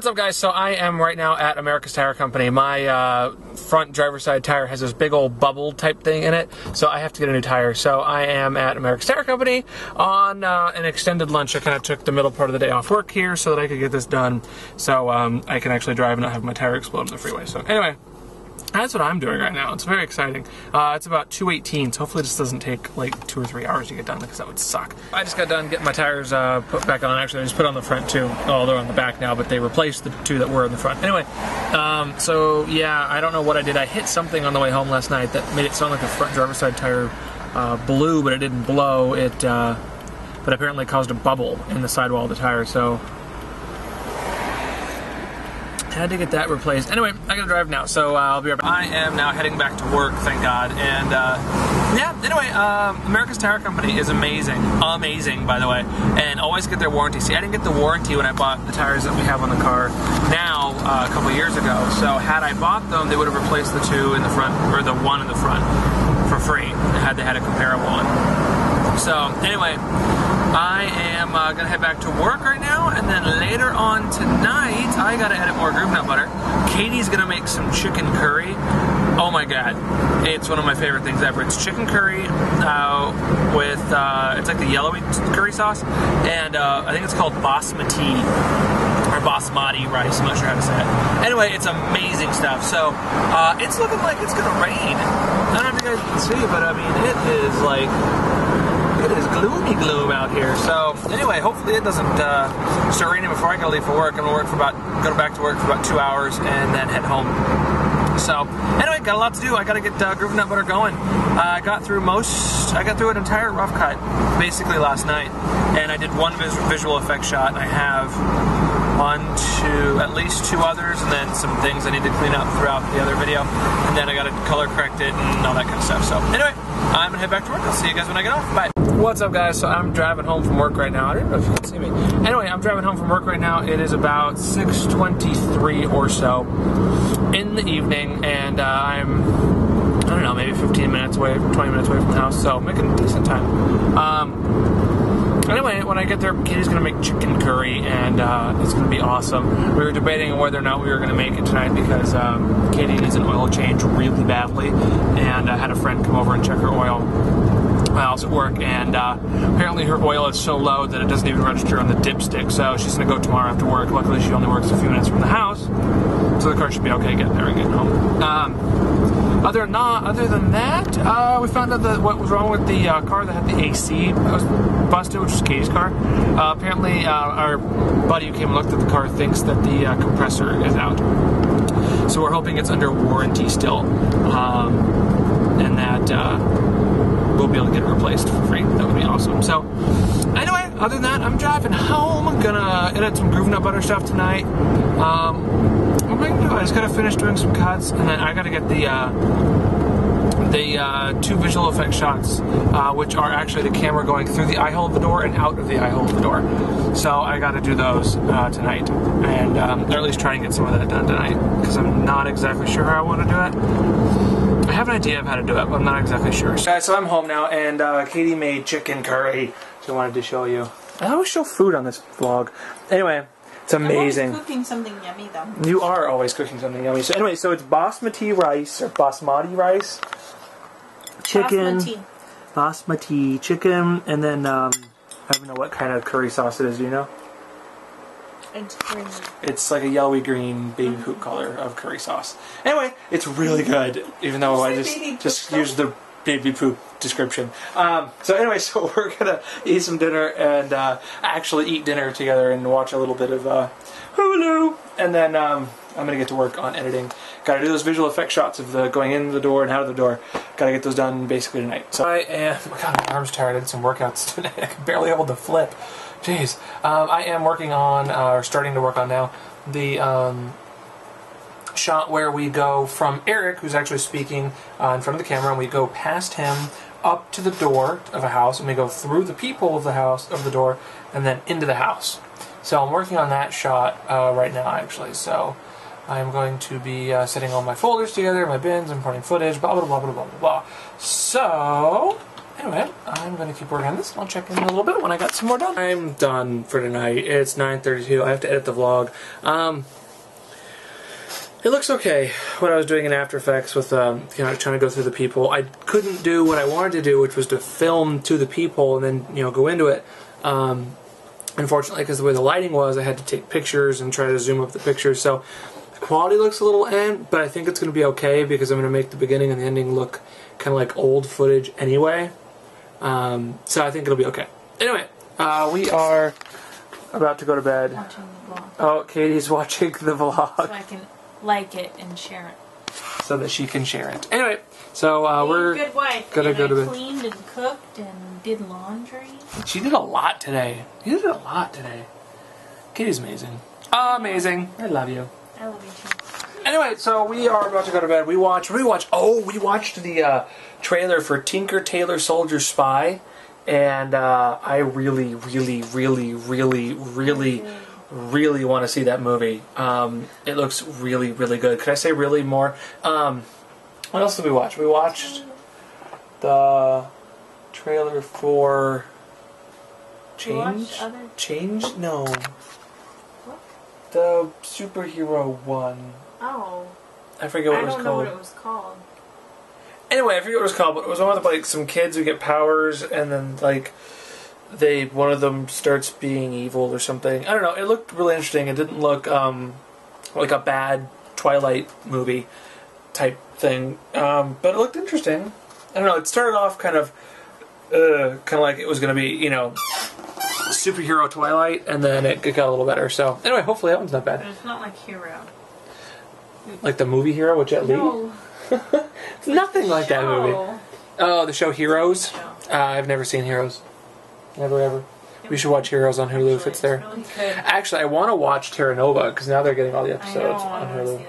What's up, guys? So I am right now at America's Tire Company. My front driver's side tire has this big old bubble type thing in it, so I have to get a new tire. So I am at America's Tire Company on an extended lunch. I kind of took the middle part of the day off work here so that I could get this done, so I can actually drive and not have my tire explode on the freeway. So anyway, that's what I'm doing right now. It's very exciting. It's about 2:18, so hopefully this doesn't take like 2 or 3 hours to get done, because that would suck. I just got done getting my tires put back on. Actually, I just put on the front two. Oh, they're on the back now, but they replaced the two that were in the front. Anyway, so yeah, I don't know what I did. I hit something on the way home last night that made it sound like the front driver's side tire blew, but it didn't blow. It but apparently caused a bubble in the sidewall of the tire, so had to get that replaced. Anyway, I gotta drive now, so I'll be right back. I am now heading back to work, thank God, and yeah, anyway, America's Tire Company is amazing. Amazing, by the way, and always get their warranty. See, I didn't get the warranty when I bought the tires that we have on the car now a couple years ago, so had I bought them, they would have replaced the two in the front, or the one in the front, for free, had they had a comparable one. So, anyway, I am gonna head back to work right now, and then later on tonight, I gotta edit more Groove Nut Butter. Katie's gonna make some chicken curry. Oh my God, it's one of my favorite things ever. It's chicken curry with, it's like the yellowy curry sauce, and I think it's called basmati rice, I'm not sure how to say it. Anyway, it's amazing stuff, so it's looking like it's gonna rain. I don't know if you guys can see, but I mean, it is like, it is gloomy gloom out here. So anyway, hopefully it doesn't start raining before I can leave for work. I'm gonna go back to work for about 2 hours and then head home. So anyway, got a lot to do. I gotta get Groove Nut Butter going. I got through an entire rough cut basically last night, and I did one visual effect shot, and I have at least two others, and then some things I need to clean up throughout the other video, and then I got it color corrected and all that kind of stuff. So anyway, I'm gonna head back to work. I'll see you guys when I get off. Bye. What's up, guys? So I'm driving home from work right now. I don't know if you can see me. Anyway, I'm driving home from work right now. It is about 6:23 or so in the evening, and I don't know, maybe 15 minutes away, 20 minutes away from the house, so making decent time. Anyway, when I get there, Katie's gonna make chicken curry, and it's gonna be awesome. We were debating whether or not we were gonna make it tonight, because Katie needs an oil change really badly, and I had a friend come over and check her oil miles at work, and apparently her oil is so low that it doesn't even register on the dipstick, so she's gonna go tomorrow after work. Luckily, she only works a few minutes from the house, so the car should be okay getting there and getting home. Other than that, we found out that what was wrong with the car that had the AC that was busted, which was Katie's car. Apparently, our buddy who came and looked at the car thinks that the compressor is out. So we're hoping it's under warranty still, and that we'll be able to get it replaced for free. That would be awesome. So anyway, other than that, I'm driving home. I'm gonna edit some Groove Nut Butter stuff tonight. I just gotta finish doing some cuts, and then I gotta get the two visual effect shots, which are actually the camera going through the eye hole of the door and out of the eye hole of the door. So I gotta do those tonight, and or at least try and get some of that done tonight, because I'm not exactly sure how I want to do it. I have an idea of how to do it, but I'm not exactly sure. Alright, so I'm home now, and Katie made chicken curry, so I wanted to show you. I always show food on this vlog. Anyway, it's amazing. I'm always cooking something yummy, though. You are always cooking something yummy. So anyway, so it's basmati rice, chicken, basmati chicken, and then I don't know what kind of curry sauce it is. Do you know? It's green. It's like a yellowy green baby poop color of curry sauce. Anyway, it's really good. Even though I just used the baby poop description. So anyway, so we're gonna eat some dinner, and actually eat dinner together and watch a little bit of Hulu, and then I'm gonna get to work on editing. Gotta do those visual effect shots of the going in the door and out of the door. Gotta get those done basically tonight. So I am, oh my God, my arm's tired. I did some workouts today. I'm barely able to flip. Jeez. I am working on, or starting to work on now, the shot where we go from Eric, who's actually speaking in front of the camera, and we go past him up to the door of a house, and we go through the people of the house, of the door, and then into the house. So I'm working on that shot right now, actually. So I'm going to be setting all my folders together, my bins, importing footage, blah, blah, blah, blah, blah, blah, blah. So Anyway, I'm going to keep working on this, and I'll check in a little bit when I got some more done. I'm done for tonight. It's 9:32. I have to edit the vlog. It looks okay, what I was doing in After Effects with, you know, trying to go through the people. I couldn't do what I wanted to do, which was to film to the people and then, you know, go into it. Unfortunately, because the way the lighting was, I had to take pictures and try to zoom up the pictures. So the quality looks a little in, but I think it's going to be okay because I'm going to make the beginning and the ending look kind of like old footage anyway. So I think it'll be okay. Anyway, we are about to go to bed. Watching the vlog. Oh, Katie's watching the vlog. So I can like it and share it. So that she can share it. Anyway, so we're good wife. Gonna go to bed. Cleaned and cooked and did laundry. She did a lot today. You did a lot today. Katie's amazing. Amazing. I love you. I love you too. Anyway, so we are about to go to bed. We watched the trailer for Tinker Tailor Soldier Spy, and I really want to see that movie. It looks really, really good. Could I say really more? What else did we watch? We watched the trailer for Change? No. What? The superhero one. Oh. I forget what it was called. I don't know what it was called. Anyway, I forget what it was called, but it was one with like some kids who get powers and then like one of them starts being evil or something. I don't know. It looked really interesting. It didn't look like a bad Twilight movie type thing, but it looked interesting. I don't know. It started off kind of like it was going to be, you know, superhero Twilight, and then it got a little better. So anyway, hopefully that one's not bad. But it's not like Hero, like the movie Hero with Jet Li. No, it's nothing like that movie. Oh, the show Heroes. I've never seen Heroes. Never ever. We should watch Heroes on Hulu if it's there. Really actually, I want to watch Terra Nova because now they're getting all the episodes on Hulu.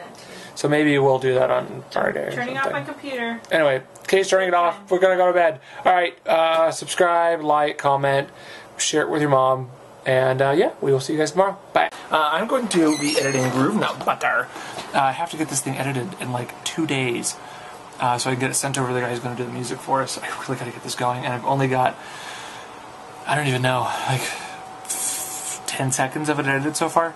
So maybe we'll do that on Friday. Turning off my computer. Anyway, Katie's turning it off. We're gonna go to bed. All right. Subscribe, like, comment, share it with your mom, and yeah, we will see you guys tomorrow. Bye. I'm going to be editing Groove Nut Butter. I have to get this thing edited in like 2 days, so I can get it sent over to the guy who's going to do the music for us. I really got to get this going, and I've only got, I don't even know, like 10 seconds of it edited so far.